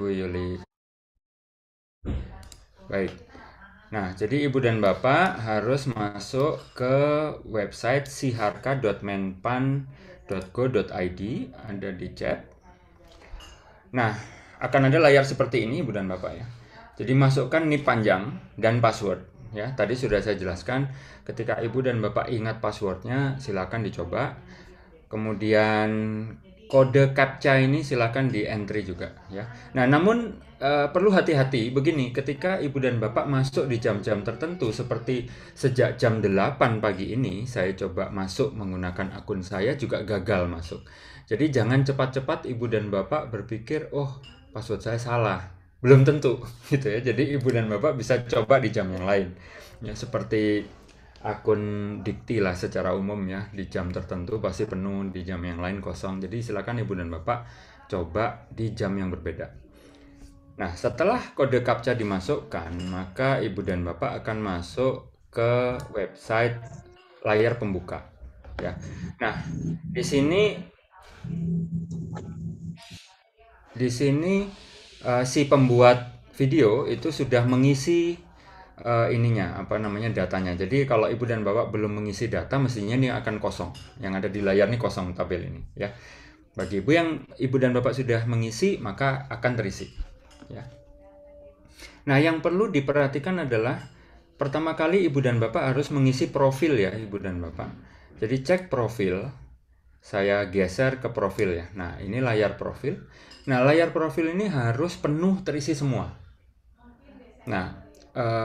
Bu Yuli. Baik. Nah, jadi Ibu dan Bapak harus masuk ke website siharka.menpan.go.id, ada di chat. Nah, akan ada layar seperti ini Ibu dan Bapak ya. Jadi masukkan NIP panjang dan password ya. Tadi sudah saya jelaskan, ketika Ibu dan Bapak ingat passwordnya silakan dicoba. Kemudian kode captcha ini silakan di entry juga ya. Nah, namun perlu hati-hati begini, ketika Ibu dan Bapak masuk di jam-jam tertentu seperti sejak jam 8 pagi ini saya coba masuk menggunakan akun saya juga gagal masuk. Jadi jangan cepat-cepat Ibu dan Bapak berpikir, "Oh, password saya salah." Belum tentu gitu ya. Jadi Ibu dan Bapak bisa coba di jam yang lain. Ya seperti akun dikti lah secara umum ya, di jam tertentu pasti penuh, di jam yang lain kosong. Jadi silakan Ibu dan Bapak coba di jam yang berbeda. Nah, setelah kode captcha dimasukkan, maka Ibu dan Bapak akan masuk ke website layar pembuka ya. Nah, di sini si pembuat video itu sudah mengisi ininya, apa namanya, datanya. Jadi kalau Ibu dan Bapak belum mengisi data, mestinya ini akan kosong. Yang ada di layar ini kosong, tabel ini ya. Bagi Ibu yang Ibu dan Bapak sudah mengisi, maka akan terisi ya. Nah, yang perlu diperhatikan adalah pertama kali Ibu dan Bapak harus mengisi profil ya, Ibu dan Bapak. Jadi cek profil. Saya geser ke profil ya. Nah, ini layar profil. Nah, layar profil ini harus penuh terisi semua. Nah,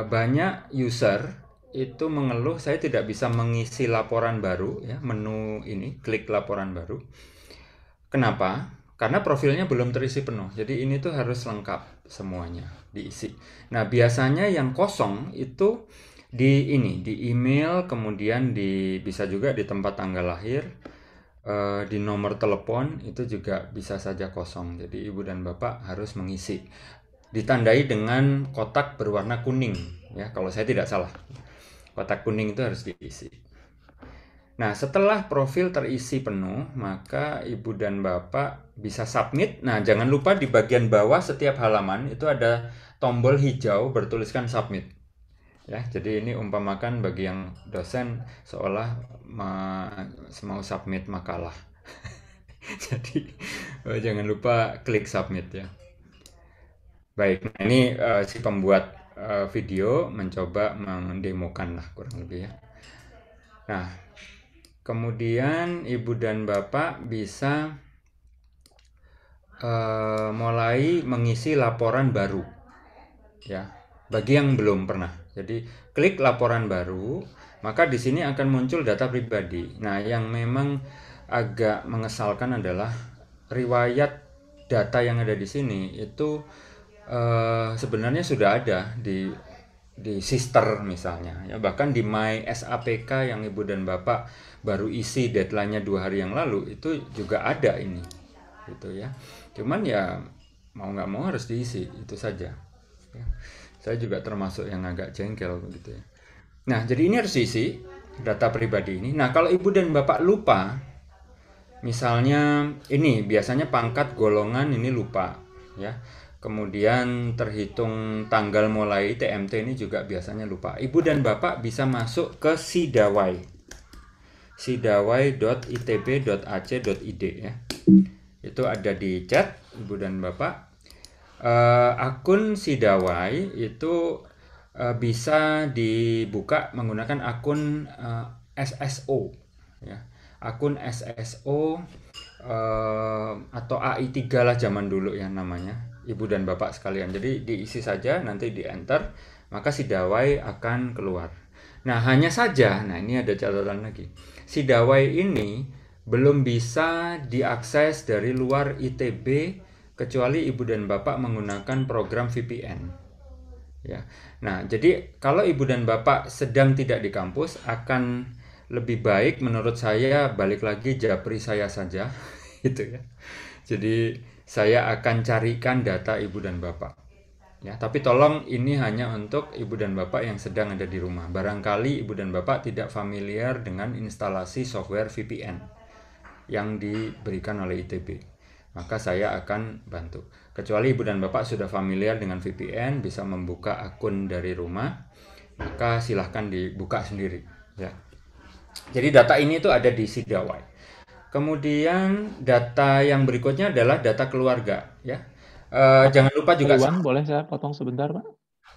banyak user itu mengeluh, saya tidak bisa mengisi laporan baru ya, menu ini, klik laporan baru. Kenapa? Karena profilnya belum terisi penuh. Jadi ini tuh harus lengkap semuanya diisi. Nah, biasanya yang kosong itu di email, kemudian bisa juga di tempat tanggal lahir, di nomor telepon itu juga bisa saja kosong. Jadi Ibu dan Bapak harus mengisi, ditandai dengan kotak berwarna kuning ya, kalau saya tidak salah kotak kuning itu harus diisi. Nah, setelah profil terisi penuh, maka Ibu dan Bapak bisa submit. Nah, jangan lupa di bagian bawah setiap halaman itu ada tombol hijau bertuliskan submit ya. Jadi ini umpamakan bagi yang dosen seolah mau submit makalah. Jadi jangan lupa klik submit ya. Baik, nah ini si pembuat video mencoba mendemokan lah kurang lebih ya. Nah, kemudian Ibu dan Bapak bisa mulai mengisi laporan baru ya, bagi yang belum pernah. Jadi klik laporan baru, maka di sini akan muncul data pribadi. Nah, yang memang agak mengesalkan adalah riwayat data yang ada di sini itu sebenarnya sudah ada di sister misalnya ya, bahkan di My SAPK yang Ibu dan Bapak baru isi deadline-nya 2 hari yang lalu itu juga ada ini gitu ya. Cuman ya mau nggak mau harus diisi, itu saja ya. Saya juga termasuk yang agak jengkel gitu ya. Nah, jadi ini harus diisi data pribadi ini. Nah, kalau Ibu dan Bapak lupa, misalnya ini biasanya pangkat, golongan ini lupa ya. Kemudian terhitung tanggal mulai TMT ini juga biasanya lupa. Ibu dan Bapak bisa masuk ke Sidawai. Sidawai.itb.ac.id ya. Itu ada di chat Ibu dan Bapak. Akun Sidawai itu bisa dibuka menggunakan akun SSO ya. Akun SSO atau AI3 lah zaman dulu ya namanya. Ibu dan Bapak sekalian, jadi diisi saja, nanti di enter, maka Sidawai akan keluar. Nah, hanya saja, nah ini ada catatan lagi, Sidawai ini belum bisa diakses dari luar ITB kecuali Ibu dan Bapak menggunakan program VPN ya. Nah, jadi kalau Ibu dan Bapak sedang tidak di kampus, akan lebih baik menurut saya balik lagi japri saya saja gitu ya. Jadi saya akan carikan data Ibu dan Bapak ya, tapi tolong ini hanya untuk Ibu dan Bapak yang sedang ada di rumah. Barangkali Ibu dan Bapak tidak familiar dengan instalasi software VPN yang diberikan oleh ITB, maka saya akan bantu. Kecuali ibu dan bapak sudah familiar dengan VPN, bisa membuka akun dari rumah, maka silahkan dibuka sendiri ya. Jadi data ini itu ada di Sidawai. Kemudian data yang berikutnya adalah data keluarga ya. Jangan lupa juga. Irwan, boleh saya potong sebentar, Pak?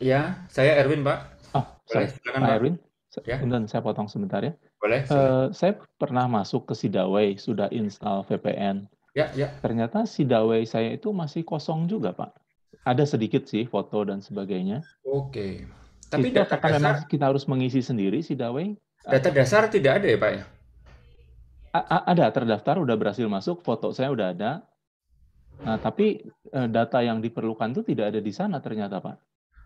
Ya, saya Erwin, Pak. Oh, boleh, silakan, Pak Erwin. Ya. Bentar, saya potong sebentar ya. Boleh. Saya pernah masuk ke Sidawai, sudah install VPN. Ya, ya. Ternyata Sidawai saya itu masih kosong juga, Pak. Ada sedikit sih foto dan sebagainya. Oke. Tapi itu data dasar kita harus mengisi sendiri Sidawai. Data dasar tidak ada ya, Pak ya? Ada, terdaftar, udah berhasil masuk, foto saya udah ada. Nah, tapi data yang diperlukan itu tidak ada di sana ternyata, Pak.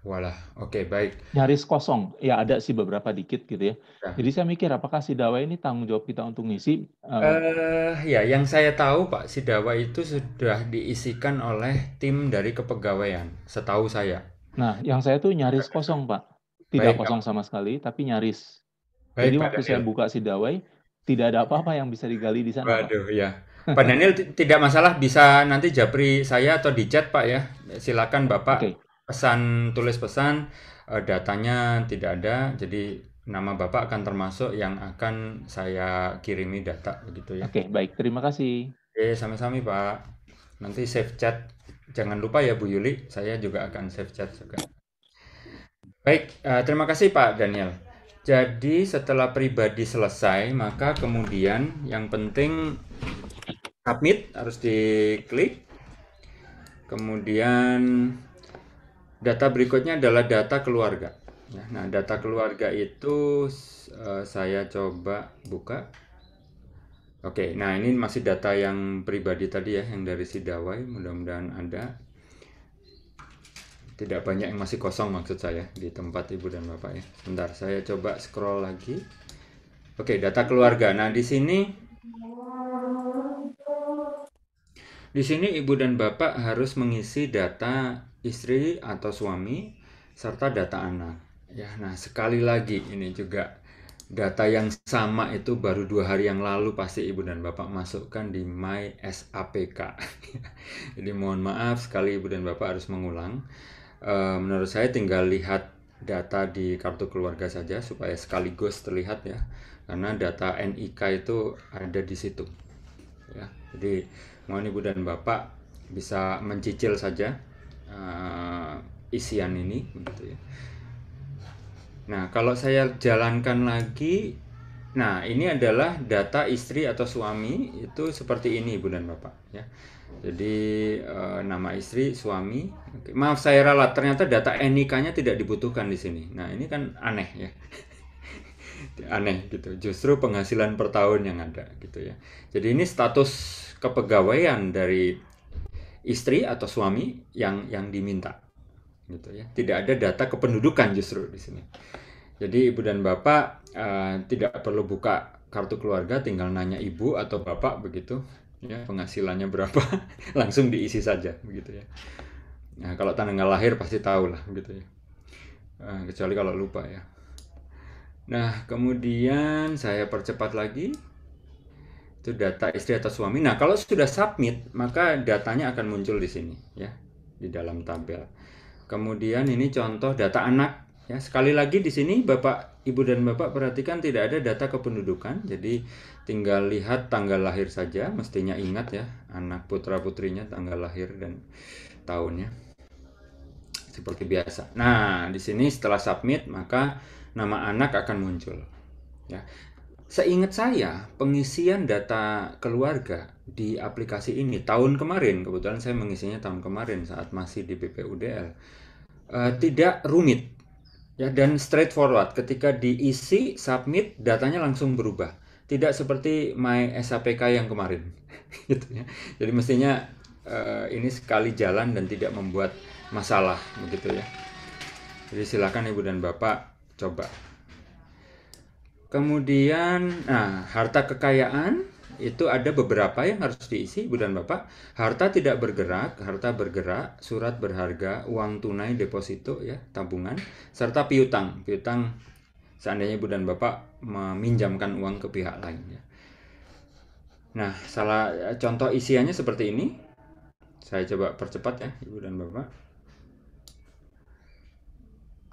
Walah, oke, baik. Nyaris kosong, ya ada sih beberapa dikit gitu ya. Ya. Jadi saya mikir apakah Sidawai ini tanggung jawab kita untuk ngisi? Ya, yang saya tahu Pak, Sidawai itu sudah diisikan oleh tim dari kepegawaian, setahu saya. Nah, yang saya tuh nyaris kosong Pak. Tidak baik, kosong sama sekali, tapi nyaris. Baik, jadi waktu saya buka Sidawai, tidak ada apa-apa yang bisa digali di sana. Waduh, Pak. Ya. Pak Daniel tidak masalah, bisa nanti japri saya atau di chat Pak ya. Silakan Bapak. Okay. Pesan, tulis pesan, datanya tidak ada, jadi nama Bapak akan termasuk yang akan saya kirimi data begitu ya. Oke, baik, terima kasih. Oke, sama-sama Pak. Nanti save chat, jangan lupa ya Bu Yuli, saya juga akan save chat juga. Baik, terima kasih Pak Daniel. Jadi setelah pribadi selesai, maka kemudian yang penting submit harus diklik. Kemudian data berikutnya adalah data keluarga. Nah, data keluarga itu saya coba buka. Oke, nah ini masih data yang pribadi tadi ya, yang dari Sidawai, mudah-mudahan ada. Tidak banyak yang masih kosong maksud saya di tempat ibu dan bapak ya. Sebentar, saya coba scroll lagi. Oke, data keluarga. Nah, di sini ibu dan bapak harus mengisi data istri atau suami serta data anak ya. Nah, sekali lagi ini juga data yang sama itu baru 2 hari yang lalu pasti ibu dan bapak masukkan di My SAPK. Jadi mohon maaf sekali ibu dan bapak harus mengulang. Menurut saya tinggal lihat data di kartu keluarga saja supaya sekaligus terlihat ya, karena data NIK itu ada di situ ya. Jadi mohon ibu dan bapak bisa mencicil saja isian ini gitu ya. Nah, kalau saya jalankan lagi, nah ini adalah data istri atau suami itu seperti ini ibu dan bapak ya. Jadi nama istri, suami. Oke, maaf saya ralat, ternyata data NIK-nya tidak dibutuhkan di sini. Nah, ini kan aneh ya. Aneh gitu, justru penghasilan per tahun yang ada gitu ya. Jadi ini status kepegawaian dari istri atau suami yang diminta gitu ya, tidak ada data kependudukan justru di sini. Jadi ibu dan bapak tidak perlu buka kartu keluarga, tinggal nanya ibu atau bapak begitu ya, penghasilannya berapa, langsung diisi saja begitu ya. Nah, kalau tanggal lahir pasti tahu lah gitu ya, kecuali kalau lupa ya. Nah, kemudian saya percepat lagi. Itu data istri atau suami. Nah, kalau sudah submit, maka datanya akan muncul di sini ya, di dalam tabel. Kemudian ini contoh data anak ya. Sekali lagi di sini Bapak, Ibu dan Bapak perhatikan tidak ada data kependudukan. Jadi tinggal lihat tanggal lahir saja, mestinya ingat ya anak putra-putrinya tanggal lahir dan tahunnya. Seperti biasa. Nah, di sini setelah submit maka nama anak akan muncul ya. Seingat saya, pengisian data keluarga di aplikasi ini tahun kemarin, kebetulan saya mengisinya tahun kemarin saat masih di BPUDL, tidak rumit ya, dan straightforward. Ketika diisi, submit, datanya langsung berubah. Tidak seperti My SAPK yang kemarin. Gitu ya. Jadi mestinya ini sekali jalan dan tidak membuat masalah begitu ya. Jadi silakan ibu dan bapak coba. Kemudian, nah, harta kekayaan itu ada beberapa yang harus diisi, ibu dan bapak. Harta tidak bergerak, harta bergerak, surat berharga, uang tunai, deposito, ya, tabungan, serta piutang. Piutang, seandainya ibu dan bapak meminjamkan uang ke pihak lain. Ya. Nah, salah contoh isiannya seperti ini. Saya coba percepat ya, Ibu dan Bapak.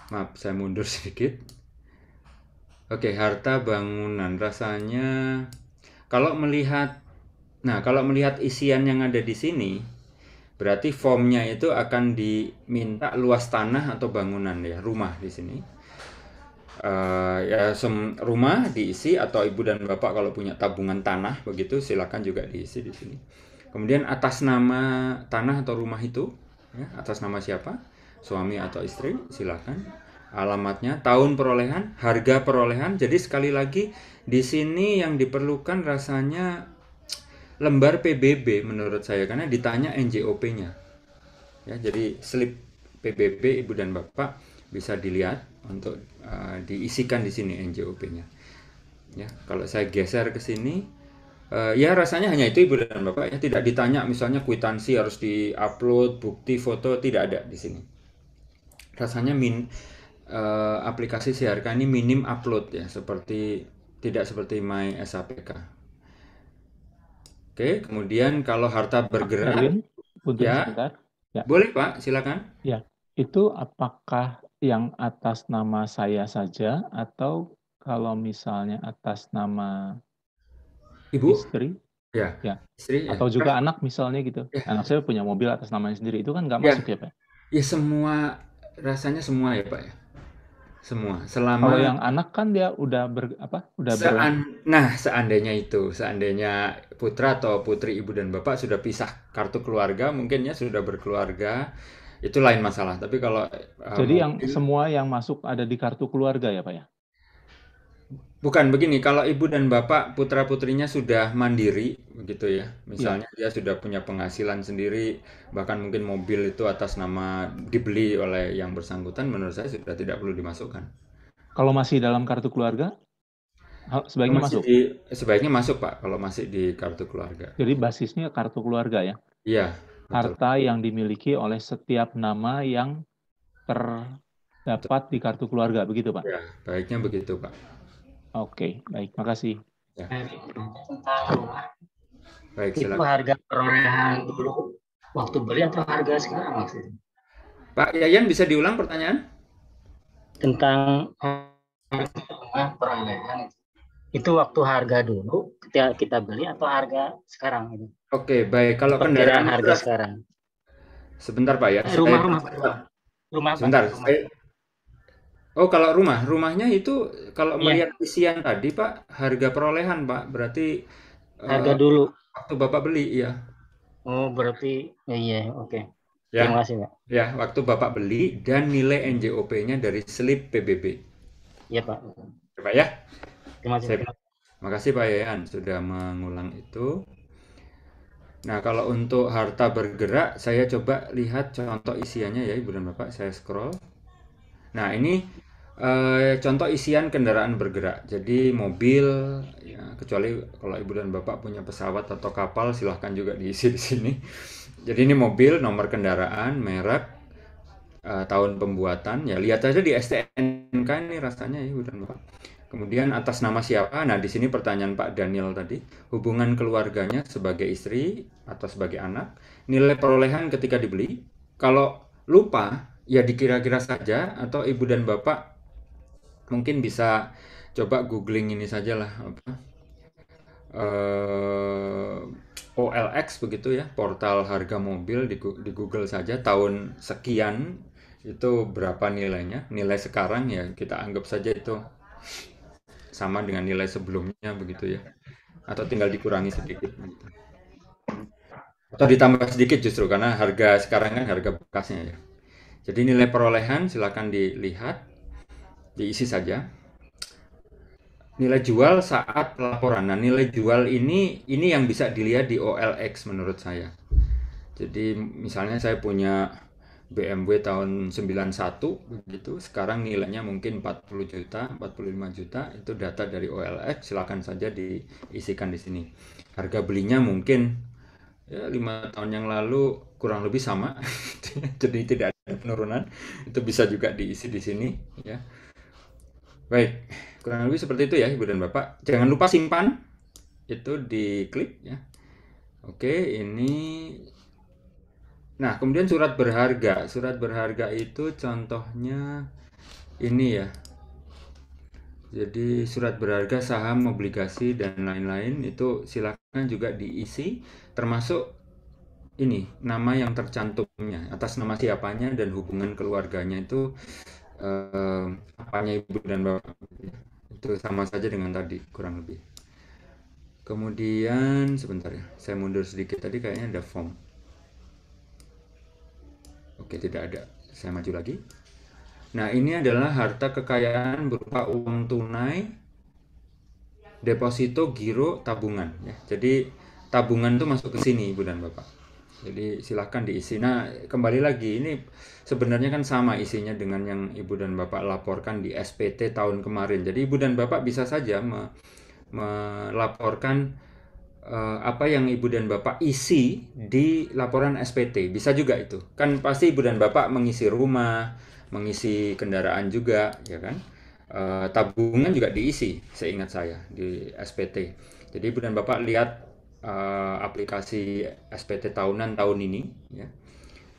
Maaf, saya mundur sedikit. Oke, harta bangunan rasanya kalau melihat, nah kalau melihat isian yang ada di sini, berarti formnya itu akan diminta luas tanah atau bangunan ya, rumah di sini. Ya, rumah diisi, atau Ibu dan Bapak kalau punya tabungan tanah begitu silakan juga diisi di sini. Kemudian atas nama tanah atau rumah itu, ya, atas nama siapa, suami atau istri, silakan. Alamatnya, tahun perolehan, harga perolehan. Jadi sekali lagi di sini yang diperlukan rasanya lembar PBB menurut saya, karena ditanya NJOP-nya. Ya, jadi slip PBB Ibu dan Bapak bisa dilihat untuk diisikan di sini NJOP-nya. Ya, kalau saya geser ke sini, ya rasanya hanya itu Ibu dan Bapak. Ya, tidak ditanya misalnya kwitansi harus diupload, bukti foto, tidak ada di sini. Rasanya aplikasi Siharka ini minim upload ya, seperti tidak seperti My SAPK. Oke, kemudian kalau harta bergerak, ya, boleh Pak, silakan. Ya, itu apakah yang atas nama saya saja atau kalau misalnya atas nama Ibu, istri, ya, ya. Istri, atau ya, juga anak misalnya gitu. Ya. Anak saya punya mobil atas namanya sendiri, itu kan nggak masuk ya Pak? Ya semua, rasanya semua ya Pak ya. Semua, selama kalau yang anak kan dia udah seandainya itu, seandainya putra atau putri Ibu dan Bapak sudah pisah kartu keluarga, mungkinnya sudah berkeluarga, itu lain masalah. Tapi kalau jadi yang semua yang masuk ada di kartu keluarga ya Pak ya? Bukan begini, kalau Ibu dan Bapak putra putrinya sudah mandiri begitu ya, misalnya ya, dia sudah punya penghasilan sendiri, bahkan mungkin mobil itu atas nama dibeli oleh yang bersangkutan, menurut saya sudah tidak perlu dimasukkan. Kalau masih dalam kartu keluarga, sebaiknya masuk. Sebaiknya masuk Pak, kalau masih di kartu keluarga. Jadi basisnya kartu keluarga ya? Iya. Harta yang dimiliki oleh setiap nama yang terdapat di kartu keluarga, begitu Pak? Ya, baiknya begitu Pak. Oke, baik, makasih. Ya. Baik, itu silakan. Harga perolehan dulu waktu beli atau harga sekarang maksudnya? Pak Yayan bisa diulang pertanyaan? Tentang harga perolehan itu waktu harga dulu ketika kita beli atau harga sekarang ini? Oke, baik. Kalau kendaraan harga sekarang. Sebentar Pak ya. Rumah. Sebentar. Oh, kalau rumahnya itu kalau melihat isian tadi Pak, harga perolehan Pak, berarti harga dulu waktu Bapak beli ya. Oh, berarti iya, oke. Okay. Ya. Terima kasih Pak. Ya, waktu Bapak beli dan nilai NJOP-nya dari slip PBB. Iya Pak. Coba ya. Terima kasih. Terima kasih Pak Yayan sudah mengulang itu. Nah, kalau untuk harta bergerak, saya coba lihat contoh isiannya ya Ibu dan Bapak, saya scroll. Nah, ini contoh isian kendaraan bergerak, jadi mobil, ya, kecuali kalau Ibu dan Bapak punya pesawat atau kapal, silahkan juga diisi di sini. Jadi ini mobil, nomor kendaraan, merek, tahun pembuatan, ya lihat aja di STNK ini rasanya Ibu dan Bapak. Kemudian atas nama siapa, nah di sini pertanyaan Pak Daniel tadi, hubungan keluarganya sebagai istri atau sebagai anak, nilai perolehan ketika dibeli, kalau lupa, ya dikira-kira saja, atau Ibu dan Bapak mungkin bisa coba googling ini sajalah apa OLX begitu ya, portal harga mobil, di Google saja tahun sekian itu berapa nilainya, nilai sekarang ya kita anggap saja itu sama dengan nilai sebelumnya begitu ya, atau tinggal dikurangi sedikit gitu, atau ditambah sedikit justru karena harga sekarang kan harga bekasnya ya. Jadi nilai perolehan silakan dilihat, diisi saja. Nilai jual saat pelaporan. Nah, nilai jual ini yang bisa dilihat di OLX menurut saya. Jadi misalnya saya punya BMW tahun 91 begitu, sekarang nilainya mungkin 40 juta, 45 juta, itu data dari OLX, silakan saja diisikan di sini. Harga belinya mungkin ya 5 tahun yang lalu kurang lebih sama, jadi tidak ada penurunan, itu bisa juga diisi di sini ya. Baik, kurang lebih seperti itu ya Ibu dan Bapak, jangan lupa simpan itu, diklik ya. Oke, ini Nah, kemudian surat berharga. Surat berharga itu contohnya ini ya. Jadi surat berharga saham, obligasi, dan lain-lain itu silakan juga diisi, termasuk ini nama yang tercantumnya, atas nama siapanya dan hubungan keluarganya itu apanya ibu dan bapak. Itu sama saja dengan tadi kurang lebih. Kemudian sebentar ya, saya mundur sedikit, tadi kayaknya ada form. Oke, tidak ada. Saya maju lagi. Nah, ini adalah harta kekayaan berupa uang tunai, deposito, giro, tabungan. Ya, jadi tabungan itu masuk ke sini, Ibu dan Bapak. Jadi silahkan diisi. Nah, kembali lagi, ini sebenarnya kan sama isinya dengan yang Ibu dan Bapak laporkan di SPT tahun kemarin. Jadi Ibu dan Bapak bisa saja melaporkan apa yang Ibu dan Bapak isi di laporan SPT, bisa juga itu. Kan pasti Ibu dan Bapak mengisi rumah, mengisi kendaraan juga, ya kan? Tabungan juga diisi, seingat saya, di SPT. Jadi Ibu dan Bapak lihat aplikasi SPT tahunan tahun ini, ya.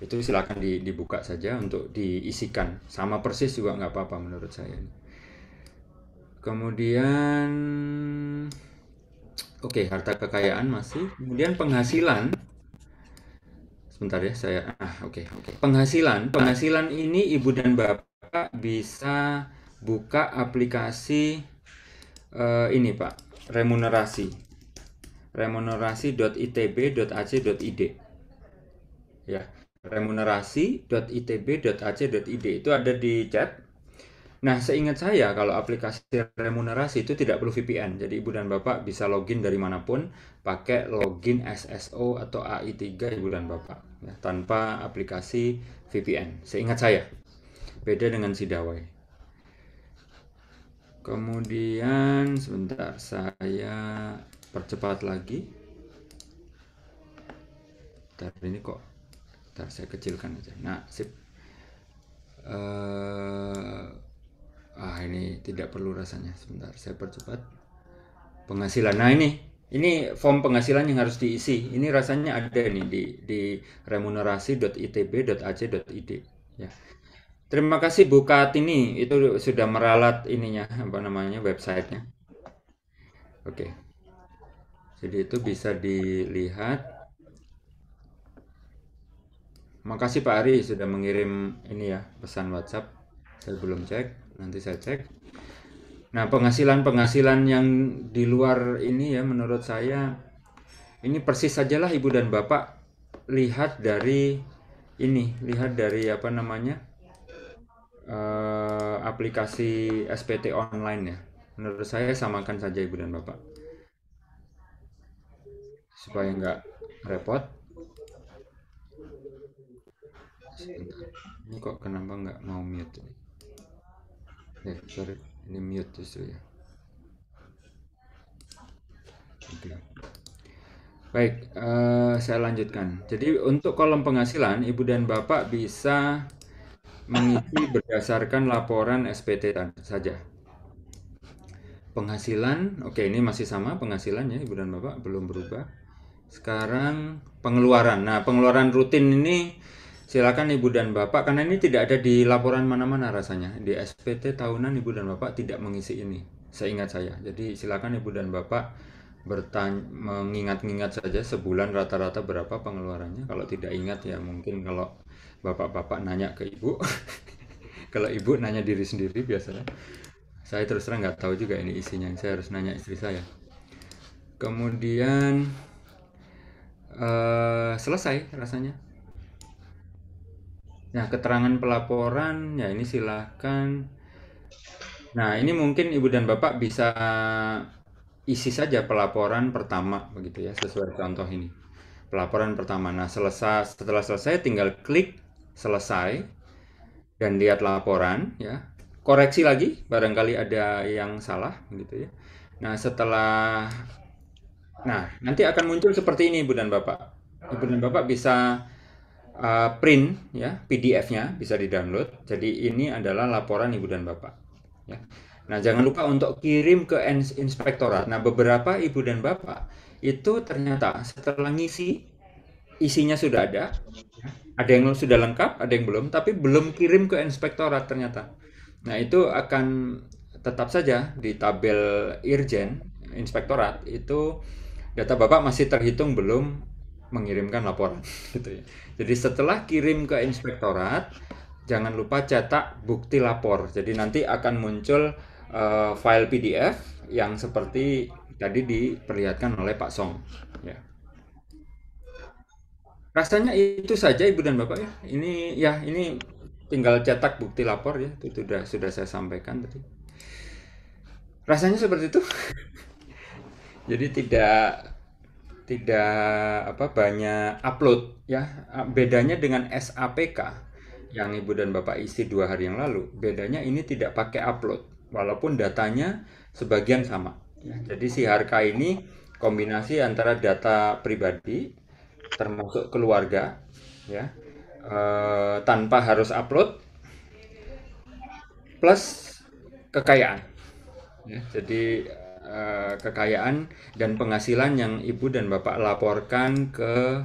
Itu silakan dibuka saja untuk diisikan. Sama persis juga nggak apa-apa menurut saya. Kemudian oke, harta kekayaan masih. Kemudian penghasilan. Sebentar ya, saya oke. Penghasilan ini Ibu dan Bapak bisa buka aplikasi ini, Pak. Remunerasi. remunerasi.itb.ac.id. Ya, remunerasi.itb.ac.id itu ada di chat. Nah, seingat saya kalau aplikasi remunerasi itu tidak perlu VPN. Jadi Ibu dan Bapak bisa login dari manapun pakai login SSO atau AI3 Ibu dan Bapak, ya, tanpa aplikasi VPN. Seingat saya. Beda dengan Sidawai. Kemudian sebentar saya percepat lagi. Bentar saya kecilkan aja. Nah, sip. Ini tidak perlu rasanya. Sebentar, saya percepat. Penghasilan. Nah, ini form penghasilan yang harus diisi. Ini rasanya ada nih di remunerasi.itb.ac.id, ya. Terima kasih Bu Katini, itu sudah meralat ininya, apa namanya, websitenya. Oke. Jadi itu bisa dilihat. Makasih Pak Ari sudah mengirim ini ya, pesan WhatsApp. Saya belum cek. Nanti saya cek. Nah, penghasilan-penghasilan yang di luar ini ya, menurut saya ini persis sajalah Ibu dan Bapak lihat dari ini, lihat dari apa namanya aplikasi SPT online ya. Menurut saya samakan saja Ibu dan Bapak supaya nggak repot. Ini kok kenapa nggak mau mute? Sorry, ini mute justru ya. Oke. Baik, saya lanjutkan. Jadi untuk kolom penghasilan, Ibu dan Bapak bisa mengisi berdasarkan laporan SPT saja. Penghasilan, oke, ini masih sama penghasilannya Ibu dan Bapak, belum berubah. Sekarang pengeluaran. Nah, pengeluaran rutin ini silakan Ibu dan Bapak, karena ini tidak ada di laporan mana-mana rasanya. Di SPT tahunan Ibu dan Bapak tidak mengisi ini, seingat saya. Jadi silakan Ibu dan Bapak mengingat-ingat saja sebulan rata-rata berapa pengeluarannya. Kalau tidak ingat ya mungkin kalau Bapak-Bapak nanya ke Ibu. Kalau Ibu nanya diri sendiri biasanya. Saya terus terang nggak tahu juga ini isinya, saya harus nanya istri saya. Kemudian selesai rasanya. Nah, keterangan pelaporan, ya ini silahkan. Nah, ini mungkin Ibu dan Bapak bisa isi saja pelaporan pertama, begitu ya, sesuai contoh ini. Pelaporan pertama, nah selesai, setelah selesai tinggal klik selesai dan lihat laporan, ya. Koreksi lagi, barangkali ada yang salah, begitu ya. Nah, setelah, nah nanti akan muncul seperti ini Ibu dan Bapak. Ibu dan Bapak bisa print ya, PDF-nya bisa di-download. Jadi ini adalah laporan Ibu dan Bapak. Ya. Nah, jangan lupa untuk kirim ke Inspektorat. Nah, beberapa Ibu dan Bapak itu ternyata setelah ngisi isinya sudah ada yang sudah lengkap, ada yang belum, tapi belum kirim ke inspektorat ternyata. Nah, itu akan tetap saja di tabel Irjen Inspektorat itu data Bapak masih terhitung belum mengirimkan laporan gitu ya. Jadi setelah kirim ke inspektorat, jangan lupa cetak bukti lapor. Jadi nanti akan muncul file PDF yang seperti tadi diperlihatkan oleh Pak Song ya. Rasanya itu saja Ibu dan Bapak ya. Ini ya, ini tinggal cetak bukti lapor ya. Itu sudah saya sampaikan tadi. Rasanya seperti itu. Jadi tidak banyak upload ya. Bedanya dengan SAPK yang Ibu dan Bapak isi 2 hari yang lalu, bedanya ini tidak pakai upload walaupun datanya sebagian sama. Jadi Siharka ini kombinasi antara data pribadi termasuk keluarga ya, tanpa harus upload, plus kekayaan ya. Jadi kekayaan dan penghasilan yang Ibu dan Bapak laporkan ke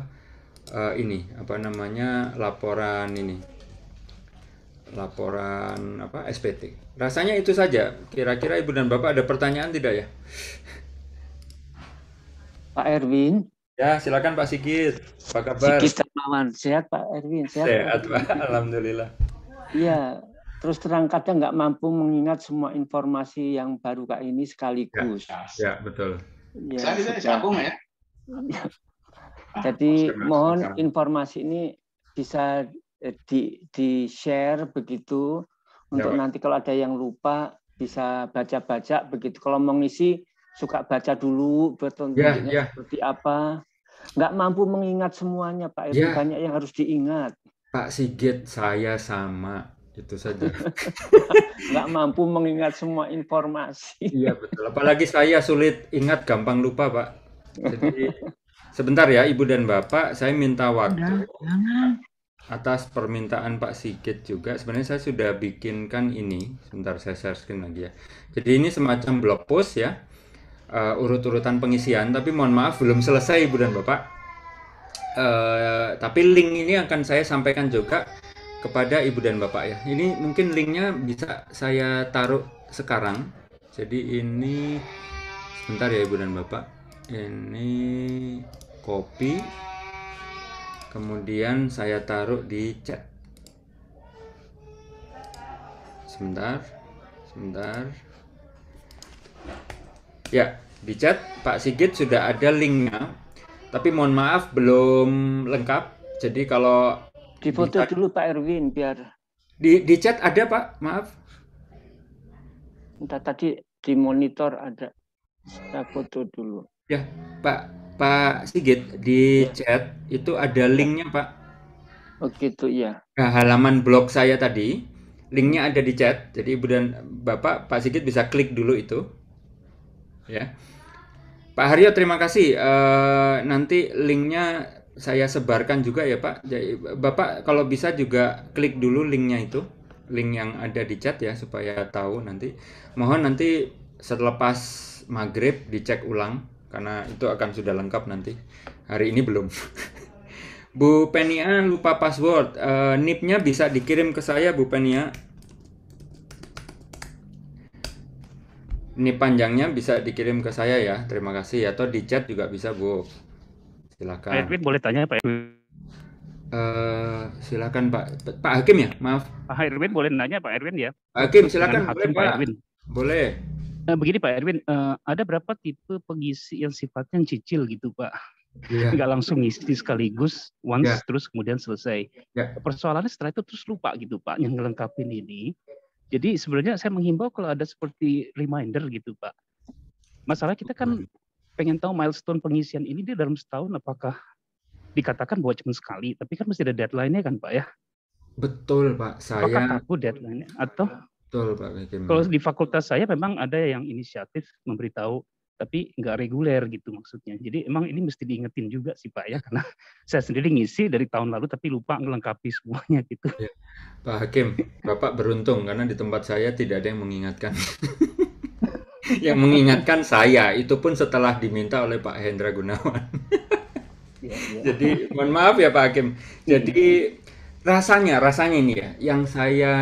laporan SPT. Rasanya itu saja. Kira-kira Ibu dan Bapak ada pertanyaan tidak ya? Pak Erwin. Ya, silakan Pak Sigit. Apa kabar? Sigit Hermawan. Sehat Pak Erwin? Sehat Pak. Alhamdulillah. Iya. Terus terang kadang nggak mampu mengingat semua informasi yang baru Kak ini sekaligus. Ya betul. Ya, saya sambung ya. Jadi mohon informasi ini bisa di-share begitu untuk ya, nanti kalau ada yang lupa bisa baca-baca begitu. Kalau mau ngisi suka baca dulu betulnya seperti apa. Nggak mampu mengingat semuanya Pak Erwin, banyak yang harus diingat. Pak Sigit, saya sama. Itu saja. Nggak mampu mengingat semua informasi. Iya betul. Apalagi saya sulit ingat, gampang lupa Pak. Jadi sebentar ya Ibu dan Bapak, saya minta waktu atas permintaan Pak Sigit juga. Sebenarnya saya sudah bikinkan ini. Sebentar saya share screen lagi ya. Jadi ini semacam blog post ya, urut-urutan pengisian. Tapi mohon maaf belum selesai Ibu dan Bapak. Tapi link ini akan saya sampaikan juga kepada Ibu dan Bapak ya. Ini mungkin linknya bisa saya taruh sekarang. Jadi ini sebentar ya Ibu dan Bapak. Ini copy, kemudian saya taruh di chat. Sebentar. Ya, di chat Pak Sigit sudah ada linknya. Tapi mohon maaf belum lengkap. Jadi kalau difoto dulu Pak Erwin biar di chat ada Pak, maaf. Entah tadi di monitor ada. Saya foto dulu. Ya, Pak Sigit di chat itu ada linknya Pak. Oh gitu ya. Nah, halaman blog saya tadi, linknya ada di chat. Jadi Ibu dan Bapak, Pak Sigit bisa klik dulu itu. Ya. Pak Haryo terima kasih. Nanti linknya saya sebarkan juga ya Pak. Jadi, Bapak kalau bisa juga klik dulu linknya itu, link yang ada di chat ya, supaya tahu nanti. Mohon nanti setelah pas maghrib dicek ulang, karena itu akan sudah lengkap nanti. Hari ini belum. Bu Penia lupa password. NIP-nya bisa dikirim ke saya Bu Penia. NIP panjangnya bisa dikirim ke saya ya. Terima kasih. Atau di chat juga bisa Bu. Silakan. Pak Edwin boleh tanya Pak Edwin? Silakan Pak Hakim ya, maaf. Pak Edwin boleh nanya Pak Edwin ya? Hakim silakan. Hakim, boleh Pak Edwin. Boleh. Nah, begini Pak Edwin, ada berapa tipe pengisi yang sifatnya cicil gitu Pak? Nggak langsung ngisi sekaligus, terus kemudian selesai. Persoalannya setelah itu terus lupa gitu Pak, yang ngelengkapin ini. Jadi sebenarnya saya menghimbau kalau ada seperti reminder gitu Pak. Masalah kita kan pengen tahu milestone pengisian ini dia dalam setahun apakah dikatakan bahwa cuma sekali, tapi kan mesti ada deadline-nya kan Pak ya? Betul Pak, saya... Apakah aku deadline-nya? Atau betul, Pak, kalau di fakultas saya memang ada yang inisiatif memberitahu, tapi nggak reguler gitu maksudnya. Jadi emang ini mesti diingetin juga sih Pak ya, karena saya sendiri ngisi dari tahun lalu tapi lupa melengkapi semuanya gitu. Ya. Pak Hakim, Bapak beruntung karena di tempat saya tidak ada yang mengingatkan. Yang mengingatkan saya itu pun setelah diminta oleh Pak Hendra Gunawan. Jadi mohon maaf ya Pak Hakim. Jadi rasanya ini ya, yang saya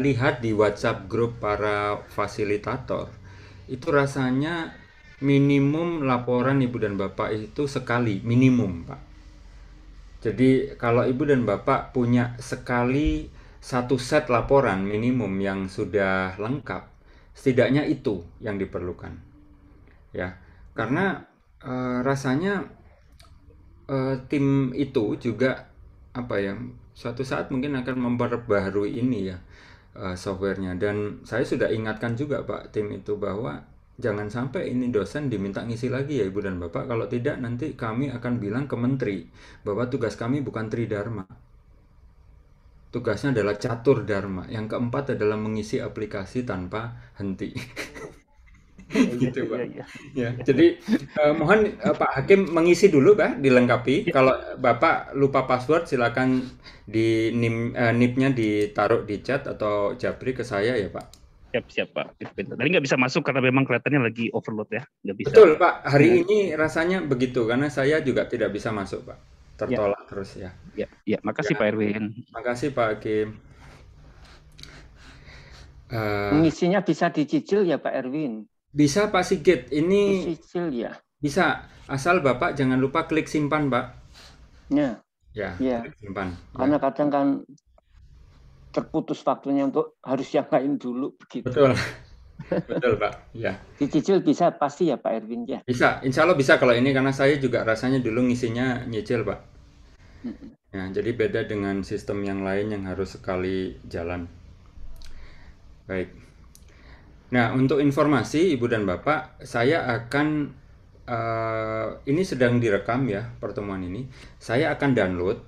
lihat di WhatsApp grup para fasilitator, itu rasanya minimum laporan Ibu dan Bapak itu sekali, minimum Pak. Jadi kalau Ibu dan Bapak punya sekali satu set laporan minimum yang sudah lengkap, setidaknya itu yang diperlukan. Ya, karena rasanya tim itu juga apa ya, suatu saat mungkin akan memperbaharui ini ya softwarenya. Dan saya sudah ingatkan juga Pak tim itu bahwa jangan sampai ini dosen diminta ngisi lagi ya Ibu dan Bapak, kalau tidak nanti kami akan bilang ke menteri bahwa tugas kami bukan tridharma, tugasnya adalah catur dharma, yang keempat adalah mengisi aplikasi tanpa henti. Gitu Pak. Ya, jadi mohon Pak Hakim mengisi dulu Pak, dilengkapi. Kalau Bapak lupa password silakan di NIP-nya ditaruh di chat atau japri ke saya ya Pak. Siap Pak. Tadi nggak bisa masuk karena memang kelihatannya lagi overload ya, nggak bisa. Betul Pak. Hari ini rasanya begitu karena saya juga tidak bisa masuk Pak. Tertolak ya. Terus ya. Ya, ya. Makasih ya. Pak Erwin. Makasih Pak Hakim. Mengisinya bisa dicicil ya Pak Erwin. Bisa Pak Sigit, ini dicicil ya. Bisa, asal Bapak jangan lupa klik simpan Pak. Ya, ya, ya. Klik simpan. Karena ya, kadang kan terputus waktunya untuk harus yang lain dulu. Begitu. Betul, betul Pak. Ya. Dicicil bisa pasti ya Pak Erwin ya. Bisa, insya Allah bisa kalau ini karena saya juga rasanya dulu ngisinya nyicil Pak. Ya, jadi beda dengan sistem yang lain yang harus sekali jalan. Baik. Nah, untuk informasi Ibu dan Bapak, saya akan, ini sedang direkam ya pertemuan ini, saya akan download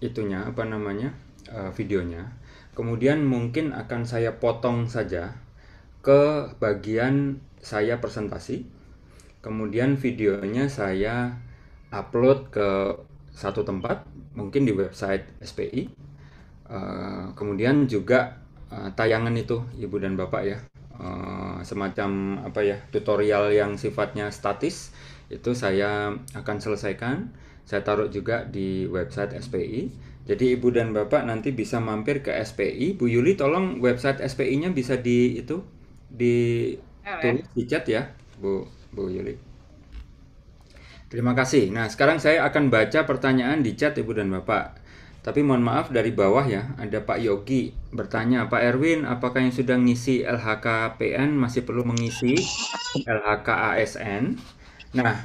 itunya, apa namanya, videonya. Kemudian mungkin akan saya potong saja ke bagian saya presentasi, kemudian videonya saya upload ke satu tempat, mungkin di website SPI, kemudian juga tayangan itu Ibu dan Bapak ya. Semacam apa ya, tutorial yang sifatnya statis itu saya akan selesaikan, saya taruh juga di website SPI. Jadi Ibu dan Bapak nanti bisa mampir ke SPI. Bu Yuli tolong website SPI-nya bisa di itu ditulis di chat ya, Bu Yuli. Terima kasih. Nah, sekarang saya akan baca pertanyaan di chat Ibu dan Bapak. Tapi mohon maaf dari bawah ya, ada Pak Yogi bertanya, Pak Erwin, apakah yang sudah ngisi LHKPN masih perlu mengisi LHKASN? Nah,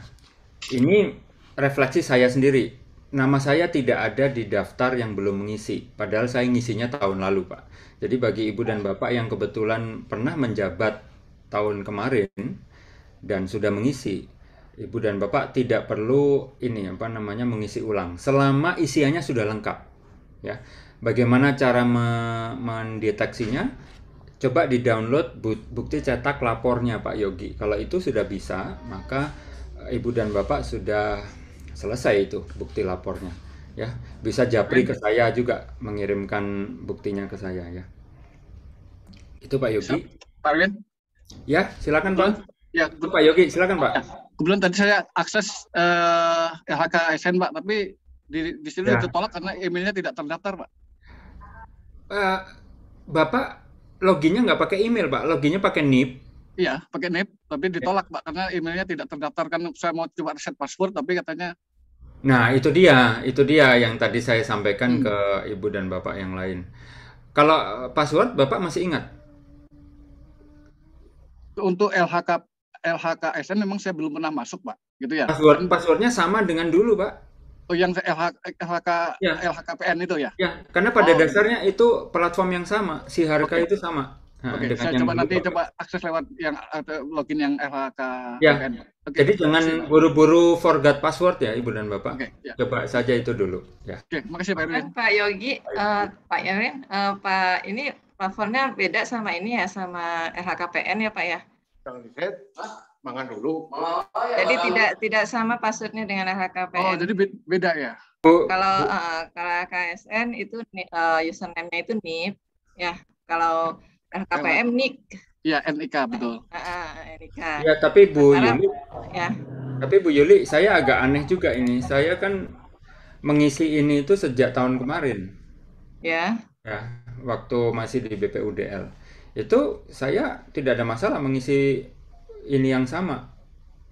ini refleksi saya sendiri. Nama saya tidak ada di daftar yang belum mengisi, padahal saya ngisinya tahun lalu Pak. Jadi bagi Ibu dan Bapak yang kebetulan pernah menjabat tahun kemarin dan sudah mengisi, Ibu dan Bapak tidak perlu ini apa namanya mengisi ulang selama isiannya sudah lengkap ya. Bagaimana cara mendeteksinya? Coba di-download bukti cetak lapornya Pak Yogi. Kalau itu sudah bisa, maka Ibu dan Bapak sudah selesai itu bukti lapornya ya. Bisa japri ke saya juga, mengirimkan buktinya ke saya ya. Itu Pak Yogi. Pak Erwin. Ya, silakan Pak. Ya, Pak Yogi, silakan Pak. Kebetulan tadi saya akses LHKASN Pak, tapi di sini ya, tertolak karena emailnya tidak terdaftar Pak. Bapak loginnya nggak pakai email Pak, loginnya pakai NIP. Iya, pakai NIP, tapi ditolak Pak karena emailnya tidak terdaftar. Kan saya mau coba reset password, tapi katanya. Nah itu dia yang tadi saya sampaikan ke Ibu dan Bapak yang lain. Kalau password Bapak masih ingat? Untuk LHKASN memang saya belum pernah masuk Pak, gitu ya. Passwordnya sama dengan dulu Pak. Oh yang LHKPN itu ya? Ya, karena pada dasarnya itu platform yang sama, siharka itu sama. Nah, oke, saya coba nanti coba akses lewat yang login yang LHKPN. Ya. Jadi jangan buru-buru forget password ya Ibu dan Bapak. Oke, ya. Coba saja itu dulu. Ya. Oke, makasih Pak Erwin. Pak Yogi, Pak Erwin, Pak ini platformnya beda sama ini ya, sama LHKPN ya Pak ya? Makan dulu. Oh, ya, jadi tidak sama passwordnya dengan LHKPN. Oh, jadi beda ya. Kalau KSN itu username-nya itu NIP ya. Kalau LHKPN NIK. Iya, NIK betul. NIK. Ya, tapi Bu Yuli. Ya. Tapi Bu Yuli, saya agak aneh juga ini. Saya kan mengisi ini itu sejak tahun kemarin. Ya. Ya, waktu masih di BPUDL. Itu saya tidak ada masalah mengisi ini yang sama.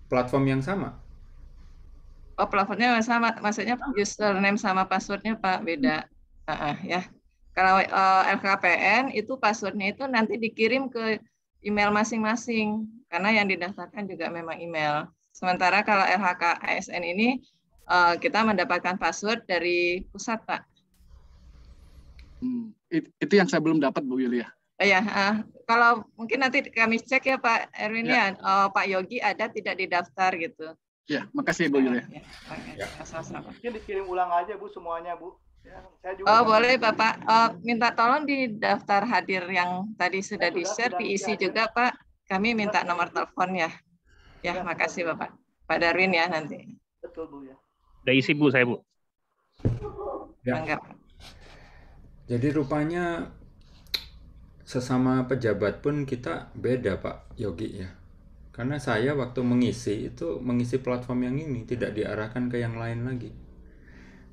Platform yang sama. Oh, platformnya sama. Maksudnya username sama passwordnya, Pak, beda. Ya. Kalau LHKPN itu passwordnya itu nanti dikirim ke email masing-masing karena yang didaftarkan juga memang email. Sementara kalau LHKASN ini kita mendapatkan password dari pusat, Pak. Itu yang saya belum dapat, Bu Yulia. Ya, kalau mungkin nanti kami cek ya Pak Erwin ya. Pak Yogi ada tidak didaftar gitu. Ya, makasih Bu Yulia. Ya, ya. Mungkin dikirim ulang aja Bu semuanya Bu. Ya, oh boleh Bapak, minta tolong di daftar hadir yang tadi sudah di-share, diisi juga Pak. Kami minta nomor teleponnya. Ya, ya makasih Bapak. Pak Darwin ya nanti. Betul Bu ya. Sudah isi Bu saya Bu. Ya. Enggak. Jadi rupanya sesama pejabat pun kita beda Pak Yogi ya. Karena saya waktu mengisi itu mengisi platform yang ini, tidak diarahkan ke yang lain lagi.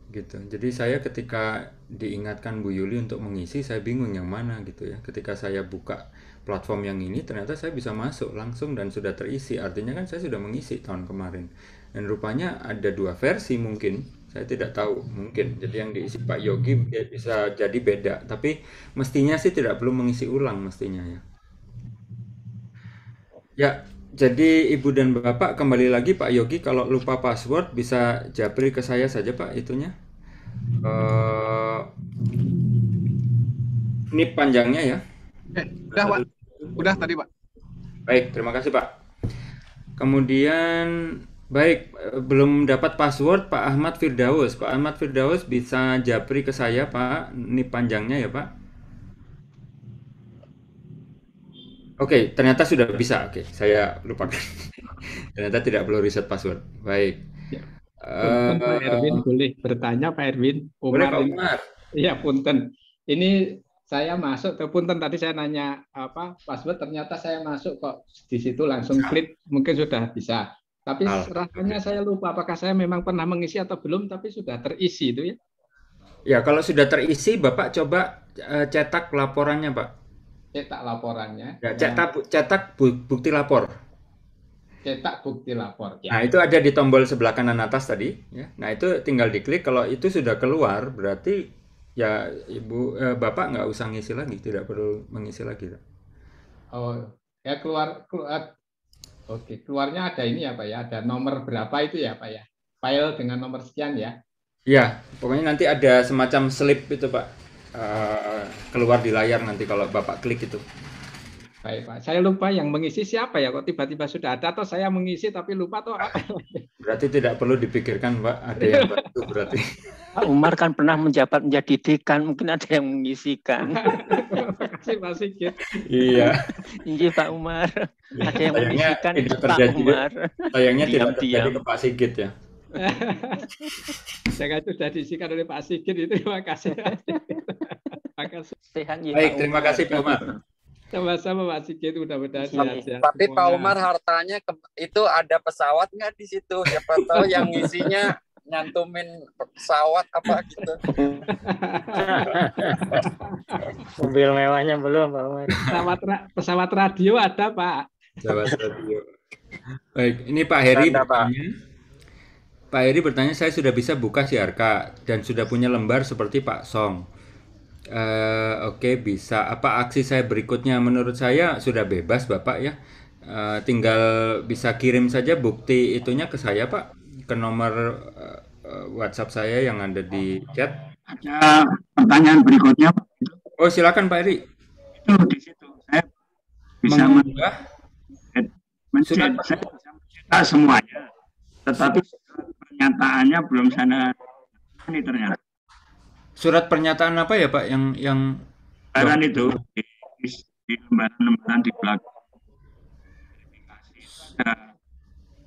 Gitu. Jadi saya ketika diingatkan Bu Yuli untuk mengisi, saya bingung yang mana gitu ya. Ketika saya buka platform yang ini, ternyata saya bisa masuk langsung dan sudah terisi. Artinya kan saya sudah mengisi tahun kemarin. Dan rupanya ada dua versi mungkin, saya tidak tahu mungkin. Jadi yang diisi Pak Yogi bisa jadi beda. Tapi mestinya sih tidak perlu mengisi ulang mestinya ya. Ya. Jadi Ibu dan Bapak kembali lagi Pak Yogi kalau lupa password bisa japri ke saya saja Pak itunya. NIP panjangnya ya. Udah tadi Pak. Baik, terima kasih Pak. Kemudian baik belum dapat password Pak Ahmad Firdaus. Pak Ahmad Firdaus bisa japri ke saya Pak NIP panjangnya ya Pak. Oke, ternyata sudah bisa. Oke, saya lupakan. Ternyata tidak perlu riset password. Baik. Ya. Pak Erwin boleh bertanya, Pak Erwin. Umar, boleh, Pak Umar. Iya, punten. Ini saya masuk ke punten tadi saya nanya apa password, ternyata saya masuk kok di situ langsung klik, mungkin sudah bisa. Tapi rasanya saya lupa apakah saya memang pernah mengisi atau belum, tapi sudah terisi itu ya. Ya, kalau sudah terisi, Bapak coba cetak laporannya, Pak. Cetak laporannya. Ya, cetak bukti lapor. Cetak bukti lapor. Ya. Nah, itu ada di tombol sebelah kanan atas tadi. Ya. Nah, itu tinggal diklik. Kalau itu sudah keluar, berarti ya Ibu Bapak nggak usah ngisi lagi, tidak perlu mengisi lagi. Oh, ya keluar. Oke, keluarnya ada ini ya Pak ya, ada nomor berapa itu ya Pak ya? File dengan nomor sekian ya? Ya, pokoknya nanti ada semacam slip itu Pak. Keluar di layar nanti kalau Bapak klik itu. Baik Pak, saya lupa yang mengisi siapa ya kok tiba-tiba sudah ada atau saya mengisi tapi lupa toh. Berarti tidak perlu dipikirkan Pak, ada yang bantu berarti. Pak Umar kan pernah menjabat menjadi dekan, mungkin ada yang mengisikan. Makasih Pak Sigit. Iya. Iya Pak Umar. Ada yang mengisikan Pak Umar. Sayangnya tidak terjadi ke Pak Sigit ya. Saya sudah diisikan oleh Pak Sigit itu, terima kasih. Baik, terima kasih Pak Umar. Sama-sama Pak Sigit, mudah-mudahan sehat. Tapi Pak Umar hartanya itu ada pesawat nggak di situ? Siapa tahu yang isinya nyantumin pesawat apa gitu. Mobil mewahnya belum Pak Umar. Pesawat radio ada Pak. Pesawat radio. Baik, ini Pak Heri. Pak Heri bertanya, saya sudah bisa buka siharka dan sudah punya lembar seperti Pak Song. Oke, bisa. Apa aksi saya berikutnya? Menurut saya sudah bebas Bapak ya. Tinggal bisa kirim saja bukti itunya ke saya Pak. Ke nomor WhatsApp saya yang ada di chat. Ada pertanyaan berikutnya Pak. Oh silakan Pak Heri. Itu di situ. Saya bisa mengunggah. Saya bisa semuanya. Tetapi pernyataannya belum sana ini ternyata. Surat pernyataan apa ya Pak yang lembaran itu di lembaran di belakang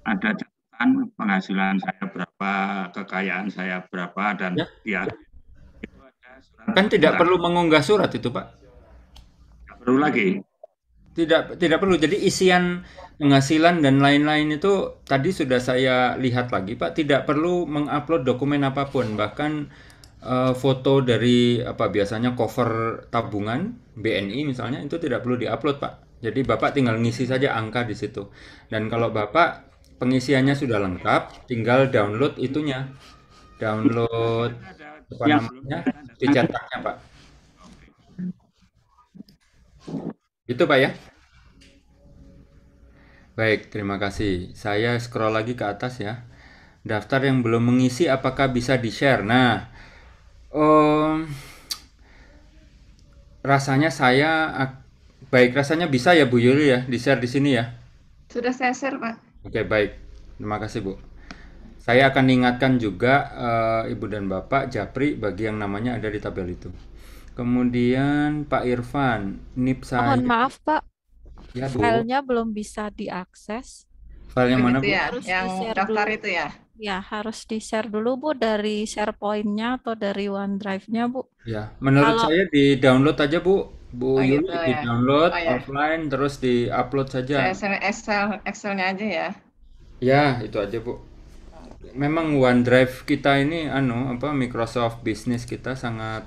ada catatan penghasilan saya berapa, kekayaan saya berapa dan ya itu ada surat. Kan tidak perlu mengunggah surat itu Pak. Tidak perlu lagi. Tidak perlu. Jadi isian penghasilan dan lain-lain itu tadi sudah saya lihat lagi, Pak. Tidak perlu mengupload dokumen apapun, bahkan foto dari apa biasanya cover tabungan BNI misalnya itu tidak perlu diupload, Pak. Jadi Bapak tinggal ngisi saja angka di situ. Dan kalau Bapak pengisiannya sudah lengkap, tinggal download itunya. Download apa namanya? Dicetaknya, Pak. Itu Pak ya. Baik, terima kasih. Saya scroll lagi ke atas ya. Daftar yang belum mengisi apakah bisa di-share? Nah, rasanya saya baik, rasanya bisa ya Bu Yuli ya, di-share di sini ya. Sudah saya share, Pak. Oke, baik. Terima kasih, Bu. Saya akan ingatkan juga Ibu dan Bapak Japri bagi yang namanya ada di tabel itu. Kemudian Pak Irfan, NIP saya. Mohon maaf Pak, ya, filenya belum bisa diakses. File yang mana Bu? Ya, yang daftar dulu. Itu ya? Ya, harus di-share dulu Bu, dari SharePoint-nya atau dari OneDrive-nya Bu. Ya, menurut saya di-download aja Bu. Bu Yuli gitu, di-download offline terus di-upload saja. Excel-nya aja ya? Ya, itu aja Bu. Memang OneDrive kita ini, Microsoft Business kita sangat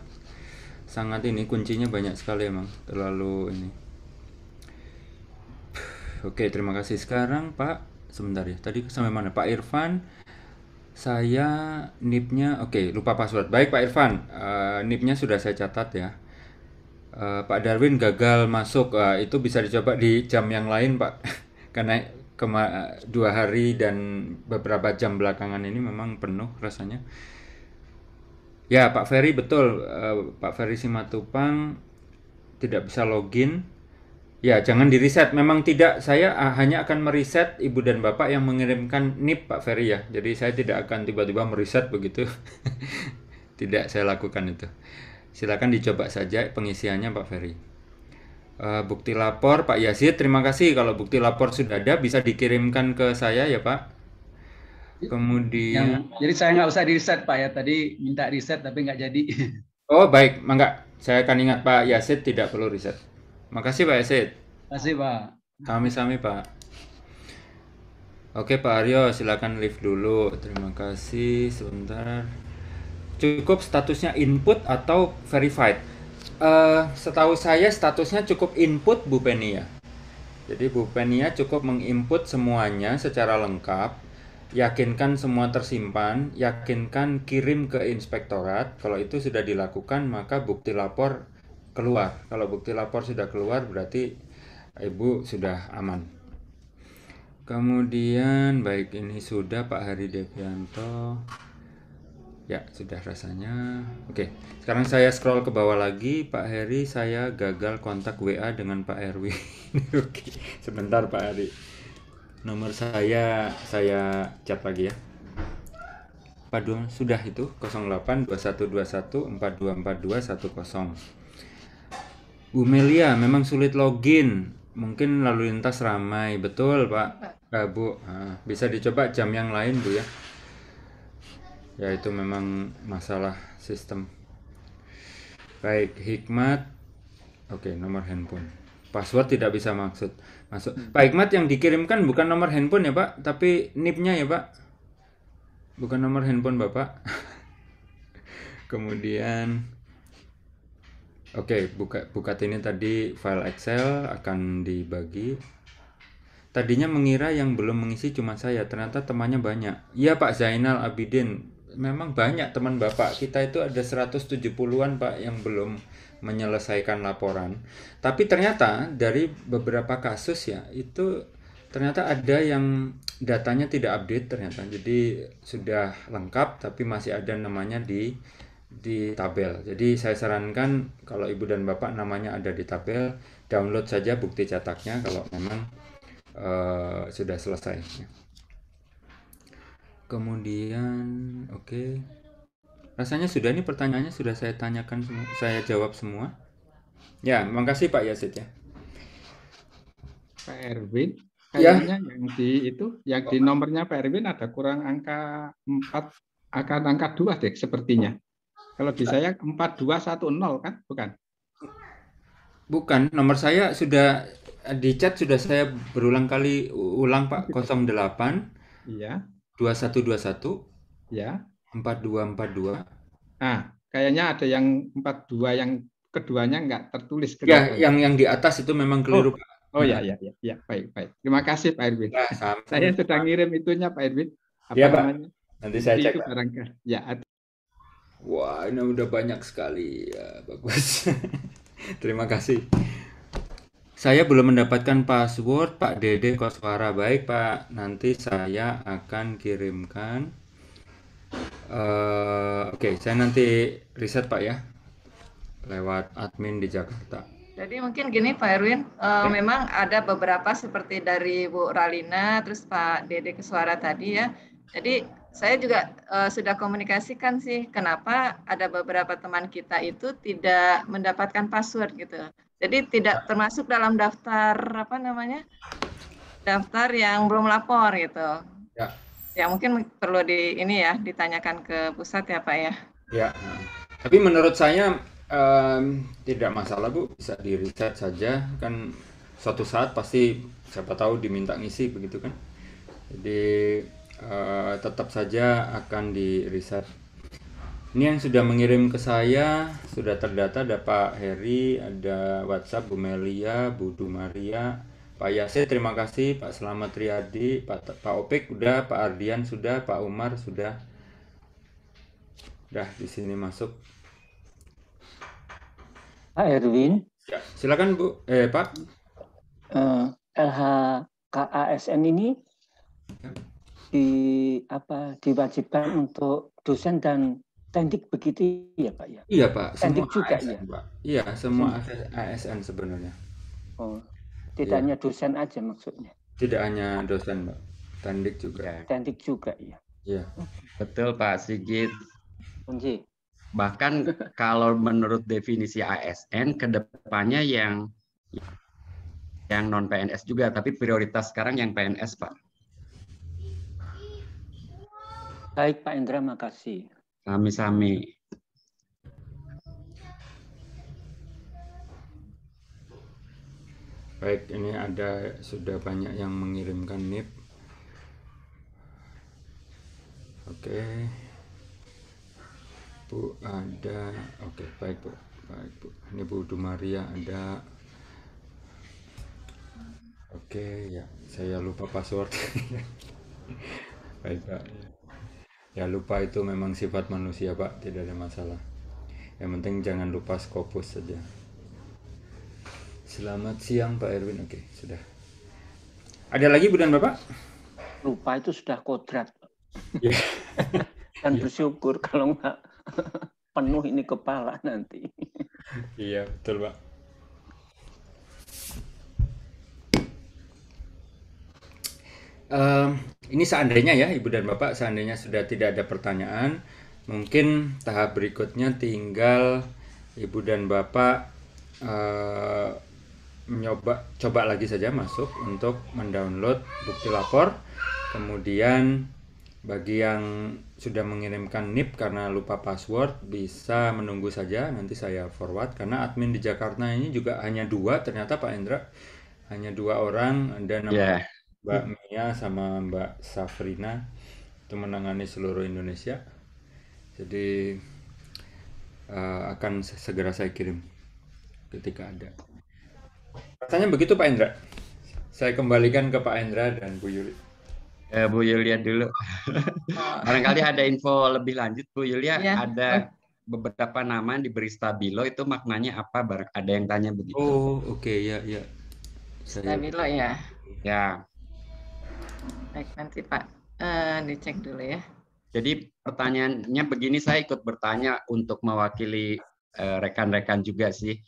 ini kuncinya banyak sekali emang, terlalu ini. Oke, terima kasih. Sekarang Pak, sebentar ya, tadi sampai mana Pak Irfan? Saya NIP-nya, oke, lupa password. Baik Pak Irfan, NIP-nya sudah saya catat ya. Pak Darwin gagal masuk, itu bisa dicoba di jam yang lain Pak. Karena 2 hari dan beberapa jam belakangan ini memang penuh rasanya. Ya Pak Ferry betul, Pak Ferry Simatupang tidak bisa login. Ya jangan di reset, memang tidak, saya hanya akan mereset Ibu dan Bapak yang mengirimkan NIP Pak Ferry ya. Jadi saya tidak akan tiba-tiba mereset begitu, tidak saya lakukan itu. Silakan dicoba saja pengisiannya Pak Ferry. Bukti lapor Pak Yazid, terima kasih kalau bukti lapor sudah ada bisa dikirimkan ke saya ya Pak. Kemudian jadi saya nggak usah di reset Pak ya, tadi minta reset tapi nggak jadi. Oh baik, mangga saya akan ingat Pak Yasid tidak perlu reset. Makasih Pak Yasid. Makasih Pak. Kami-sami Pak. Oke Pak Aryo silakan live dulu. Terima kasih, sebentar. Cukup statusnya input atau verified? Setahu saya statusnya cukup input Bu Penny ya. Jadi Bu Penny cukup menginput semuanya secara lengkap. Yakinkan semua tersimpan, yakinkan kirim ke inspektorat. Kalau itu sudah dilakukan maka bukti lapor keluar. Kalau bukti lapor sudah keluar berarti Ibu sudah aman. Kemudian baik ini sudah Pak Hari Devianto. Ya sudah rasanya. Oke, sekarang saya scroll ke bawah lagi. Pak Heri saya gagal kontak WA dengan Pak Erwi. Oke, sebentar Pak Hari. Nomor saya chat lagi ya. Paduan sudah itu 082121424210. Bu Melia memang sulit login. Mungkin lalu lintas ramai, betul Pak. Bu, bisa dicoba jam yang lain Bu ya. Ya itu memang masalah sistem. Baik, Hikmat. Oke, nomor handphone. Password tidak bisa masuk. Pak Hikmat yang dikirimkan bukan nomor handphone ya Pak, tapi NIP-nya ya Pak, bukan nomor handphone Bapak. Kemudian oke, buka ini tadi file Excel akan dibagi. Tadinya mengira yang belum mengisi cuma saya, ternyata temannya banyak. Iya Pak Zainal Abidin, memang banyak teman Bapak. Kita itu ada 170-an Pak yang belum menyelesaikan laporan, tapi ternyata dari beberapa kasus ya itu ternyata ada yang datanya tidak update ternyata, jadi sudah lengkap tapi masih ada namanya di tabel. Jadi saya sarankan kalau Ibu dan Bapak namanya ada di tabel, download saja bukti cetaknya kalau memang sudah selesai. Kemudian oke. Rasanya sudah, ini pertanyaannya sudah saya tanyakan semua, saya jawab semua. Ya, makasih Pak Yasid ya. Pak Erwin, kayaknya ya. Yang di itu, yang di nomornya Pak Erwin ada kurang angka 4, akan angka 2 deh sepertinya. Kalau di saya 4210 kan, bukan? Bukan, nomor saya sudah di chat sudah saya berulang kali ulang Pak, 08 iya 2121 ya 4242. Ah, kayaknya ada yang 42 yang keduanya nggak tertulis. Kedua. Ya, yang di atas itu memang keliru. Oh, oh ya, ya, ya, ya, baik, baik. Terima kasih Pak Erwin. Nah, saya sudah ngirim itunya Pak Erwin. Apa ya, namanya? Pak. Nanti saya cek. Ya. Wah, ini udah banyak sekali. Ya, bagus. Terima kasih. Saya belum mendapatkan password Pak Dede Koswara. Baik Pak, nanti saya akan kirimkan. Oke, saya nanti riset Pak ya. Lewat admin di Jakarta. Jadi mungkin gini Pak Erwin, memang ada beberapa seperti dari Bu Ralina, terus Pak Dede Keswara tadi ya. Jadi saya juga sudah komunikasikan sih, kenapa ada beberapa teman kita itu tidak mendapatkan password gitu. Jadi tidak termasuk dalam daftar apa namanya, daftar yang belum lapor gitu. Ya, ya mungkin perlu di ini ya, ditanyakan ke pusat ya Pak ya. Ya, tapi menurut saya tidak masalah Bu, bisa di riset saja, kan suatu saat pasti siapa tahu diminta ngisi begitu kan, jadi tetap saja akan di riset. Ini yang sudah mengirim ke saya sudah terdata, ada Pak Heri, ada WhatsApp Bu Melia, Bu Dumaria, Pak Yase, terima kasih, Pak Selamat Riyadi, Pak Opik udah, Pak Ardian sudah, Pak Umar sudah. Udah di sini masuk. Pak Erwin, ya, silakan Bu, Pak. LHKASN ini diwajibkan untuk dosen dan tendik begitu ya Pak ya? Iya Pak, tendik semua juga ASN, ya. Pak. Iya, semua ASN sebenarnya. Oh, tidak hanya dosen aja maksudnya? Tidak hanya dosen Pak, tendik juga. Tendik juga ya. Iya, betul Pak Sigit. Kunci. Bahkan kalau menurut definisi ASN kedepannya yang non PNS juga, tapi prioritas sekarang yang PNS Pak. Baik Pak Indra, makasih. Sami-sami. Baik, ini ada sudah banyak yang mengirimkan NIP. Oke. Bu ada, oke baik Bu, baik Bu. Ini Bu Dumaria ada, oke ya. Saya lupa password. Baik Pak. Ya lupa itu memang sifat manusia Pak, tidak ada masalah. Yang penting jangan lupa Scopus saja. Selamat siang Pak Erwin, oke sudah. Ada lagi Bu dan Bapak? Lupa itu sudah kodrat. Dan bersyukur kalau enggak. Penuh ini kepala nanti. Iya betul Pak. Ini seandainya ya Ibu dan Bapak, seandainya sudah tidak ada pertanyaan, mungkin tahap berikutnya tinggal Ibu dan Bapak coba lagi saja masuk untuk mendownload bukti lapor. Kemudian bagi yang sudah mengirimkan NIP karena lupa password, bisa menunggu saja, nanti saya forward. Karena admin di Jakarta ini juga hanya dua, ternyata Pak Indra. Hanya dua orang, ada namanya Mbak Mia sama Mbak Safrina. Itu menangani seluruh Indonesia. Jadi akan segera saya kirim ketika ada. Rasanya begitu Pak Indra. Saya kembalikan ke Pak Indra dan Bu Yuli. Bu Yulia dulu. Barangkali ada info lebih lanjut Bu Yulia, ya. Ada beberapa nama diberi stabilo, itu maknanya apa? Ada yang tanya begitu. Oh, oke ya, ya. Stabilo ya. Ya. Baik, nanti Pak dicek dulu ya. Jadi pertanyaannya begini, saya ikut bertanya untuk mewakili rekan-rekan juga sih.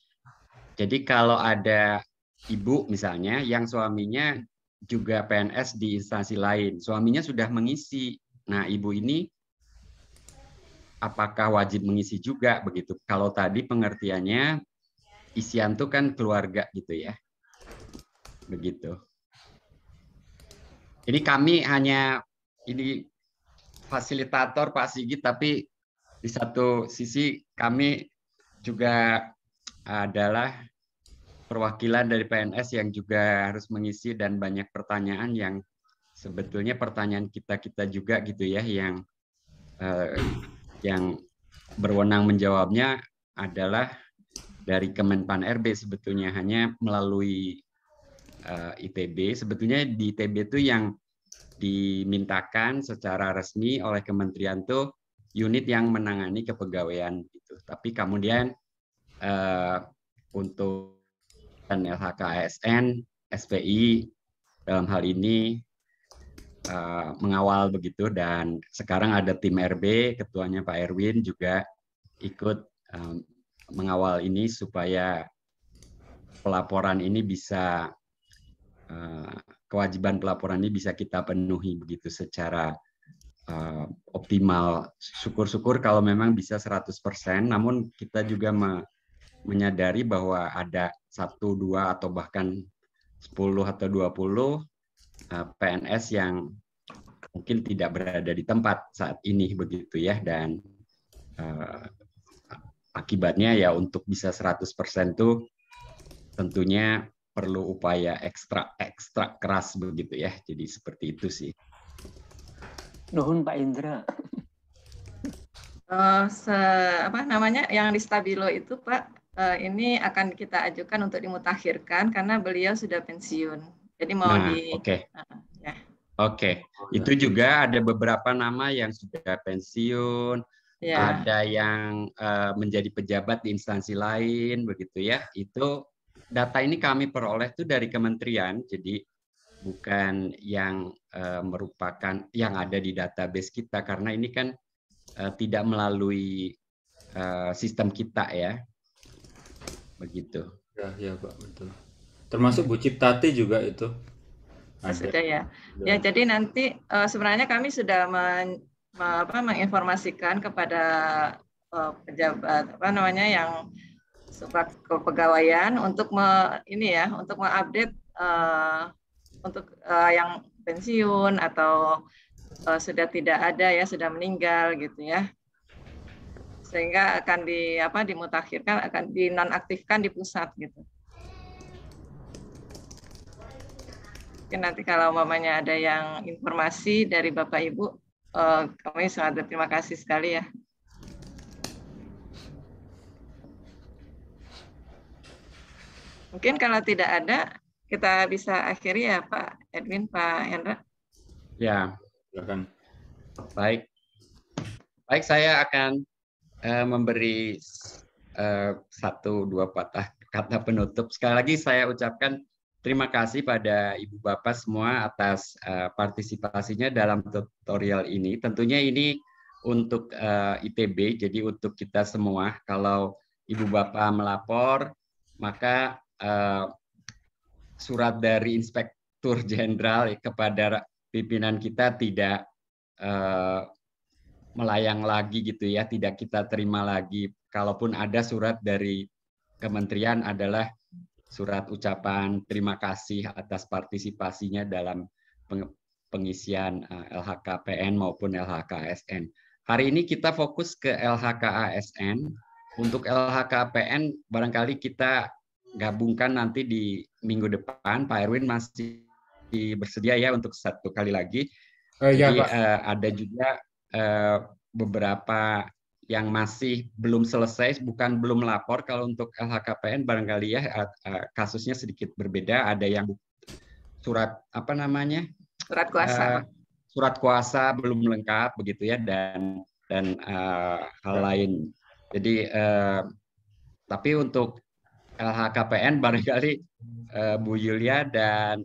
Jadi kalau ada ibu misalnya yang suaminya juga PNS di instansi lain, suaminya sudah mengisi. Nah, ibu ini apakah wajib mengisi juga begitu? Kalau tadi pengertiannya isian tuh kan keluarga gitu ya, begitu. Jadi kami hanya ini fasilitator Pak Sigit, tapi di satu sisi kami juga adalah perwakilan dari PNS yang juga harus mengisi, dan banyak pertanyaan yang sebetulnya pertanyaan kita juga gitu ya, yang berwenang menjawabnya adalah dari Kemenpan RB sebetulnya, hanya melalui ITB. Sebetulnya di ITB itu yang dimintakan secara resmi oleh kementerian tuh unit yang menangani kepegawaian gitu. Tapi kemudian untuk LHKASN, SPI dalam hal ini mengawal begitu, dan sekarang ada tim RB, ketuanya Pak Erwin juga ikut mengawal ini supaya pelaporan ini bisa kewajiban pelaporan ini bisa kita penuhi begitu secara optimal. Syukur-syukur kalau memang bisa 100%, namun kita juga menyadari bahwa ada 1, 2, atau bahkan 10 atau 20 PNS yang mungkin tidak berada di tempat saat ini begitu ya, dan akibatnya ya untuk bisa 100% tuh tentunya perlu upaya ekstra keras begitu ya. Jadi seperti itu sih. Nuhun Pak Indra. Apa namanya yang di Stabilo itu Pak, ini akan kita ajukan untuk dimutakhirkan karena beliau sudah pensiun. Jadi mau Oke. Itu juga ada beberapa nama yang sudah pensiun, ya. Ada yang menjadi pejabat di instansi lain begitu ya. Itu data ini kami peroleh itu dari kementerian, jadi bukan yang merupakan yang ada di database kita, karena ini kan tidak melalui sistem kita ya, begitu. Ya Pak, betul. Termasuk Bu Ciptati juga itu. Sudah ya. Ya jadi nanti sebenarnya kami sudah menginformasikan kepada pejabat apa namanya yang surat kepegawaian untuk untuk mengupdate untuk yang pensiun atau sudah tidak ada ya, sudah meninggal gitu ya, sehingga akan dimutakhirkan, akan dinonaktifkan di pusat gitu. Mungkin nanti kalau mamanya ada yang informasi dari Bapak Ibu, kami sangat berterima kasih sekali ya. Mungkin kalau tidak ada, kita bisa akhiri ya Pak Edwin, Pak Hendra. Ya, silakan. Baik, saya akan memberi satu dua patah kata penutup. Sekali lagi saya ucapkan terima kasih pada Ibu Bapak semua atas partisipasinya dalam tutorial ini. Tentunya ini untuk ITB, jadi untuk kita semua. Kalau Ibu Bapak melapor, maka surat dari Inspektur Jenderal kepada pimpinan kita tidak melayang lagi gitu ya, tidak kita terima lagi. Kalaupun ada surat dari kementerian adalah surat ucapan terima kasih atas partisipasinya dalam pengisian LHKPN maupun LHKASN. Hari ini kita fokus ke LHKASN. Untuk LHKPN barangkali kita gabungkan nanti di minggu depan. Pak Erwin masih bersedia ya untuk satu kali lagi. Jadi ya, ada juga beberapa yang masih belum selesai, bukan belum melapor. Kalau untuk LHKPN barangkali ya kasusnya sedikit berbeda. Ada yang surat apa namanya? Surat kuasa. Surat kuasa belum lengkap begitu ya, dan hal lain. Jadi tapi untuk LHKPN barangkali Bu Yulia dan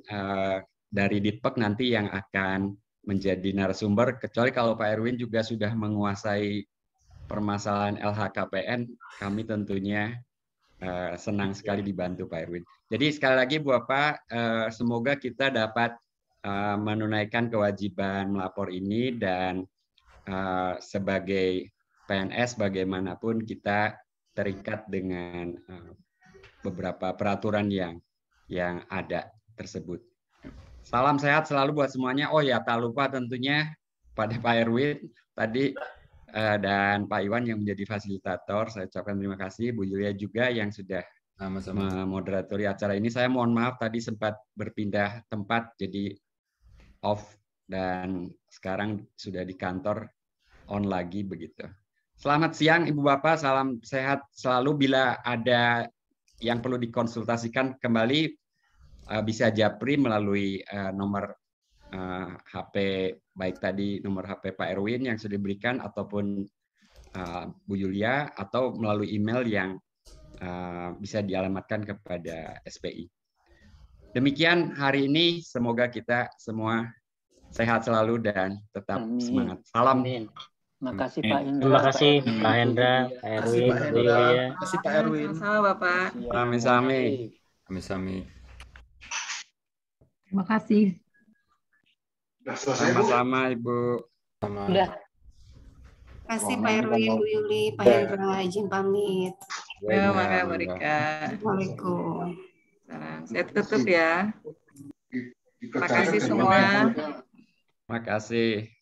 dari Dipek nanti yang akan menjadi narasumber, kecuali kalau Pak Erwin juga sudah menguasai permasalahan LHKPN, kami tentunya senang sekali dibantu Pak Erwin. Jadi sekali lagi Bu Bapak, semoga kita dapat menunaikan kewajiban melapor ini, dan sebagai PNS bagaimanapun kita terikat dengan beberapa peraturan yang ada tersebut. Salam sehat selalu buat semuanya. Oh ya, tak lupa tentunya pada Pak Erwin tadi dan Pak Iwan yang menjadi fasilitator, saya ucapkan terima kasih. Bu Yulia juga yang sudah memoderatori acara ini. Saya mohon maaf tadi sempat berpindah tempat jadi off, dan sekarang sudah di kantor on lagi begitu. Selamat siang Ibu Bapak, salam sehat selalu. Bila ada yang perlu dikonsultasikan kembali bisa japri melalui nomor HP, baik tadi nomor HP Pak Erwin yang sudah diberikan ataupun Bu Yulia, atau melalui email yang bisa dialamatkan kepada SPI. Demikian hari ini, semoga kita semua sehat selalu dan tetap Amin. Semangat. Salam. Amin. Makasih Pak Indra. Terima kasih Pak Hendra, Pak Erwin, Pak Yulia. Terima kasih Pak Erwin. Sama Bapak. Amin. Terima kasih. Sama-sama Ibu. Terima kasih Pak Erwin, Bu Yuli, Pak Hendra, izin pamit. Assalamualaikum. Saya tutup ya. Terima kasih semua. Terima kasih.